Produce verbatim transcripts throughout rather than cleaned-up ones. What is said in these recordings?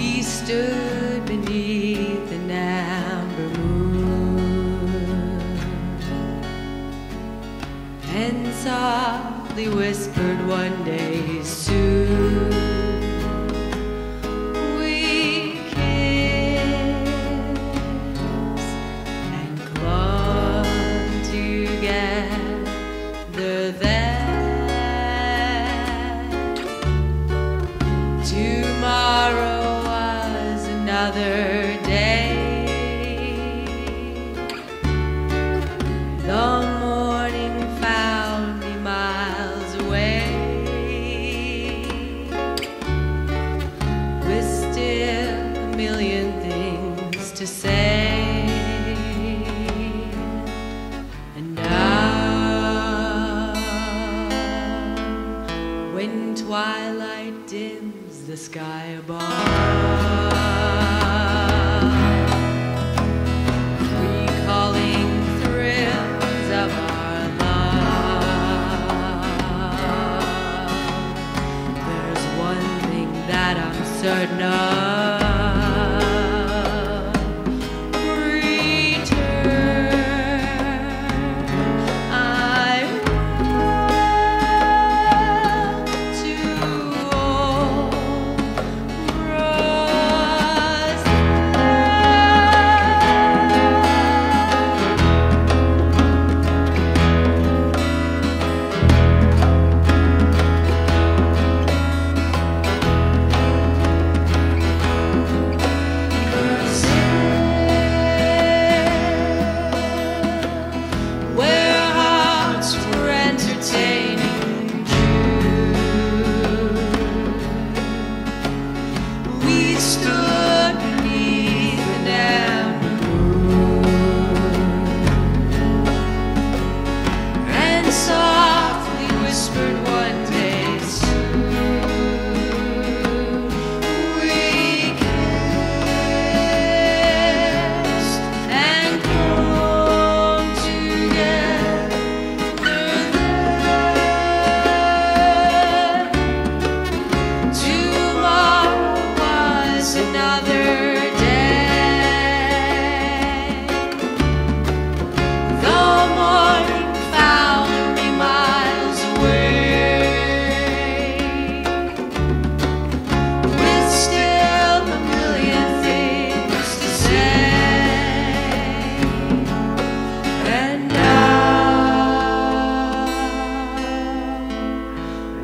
we stood beneath an amber moon and softly whispered one day soon. Tomorrow was another day. The morning found me miles away, with still a million things to say. And now, when twilight dims the sky above, recalling thrills of our love, there's one thing that I'm certain of.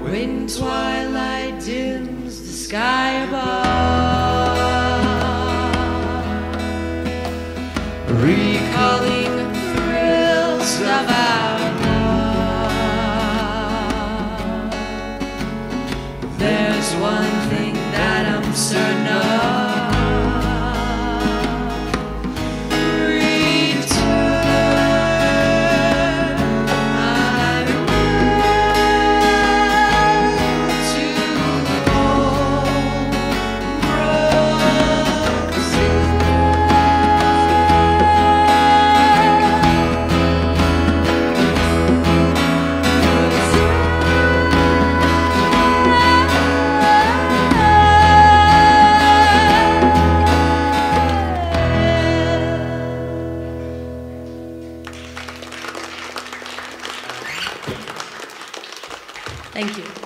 When twilight dims the sky above, recalling the thrills of our love, there's one thing that I'm certain of. Thank you.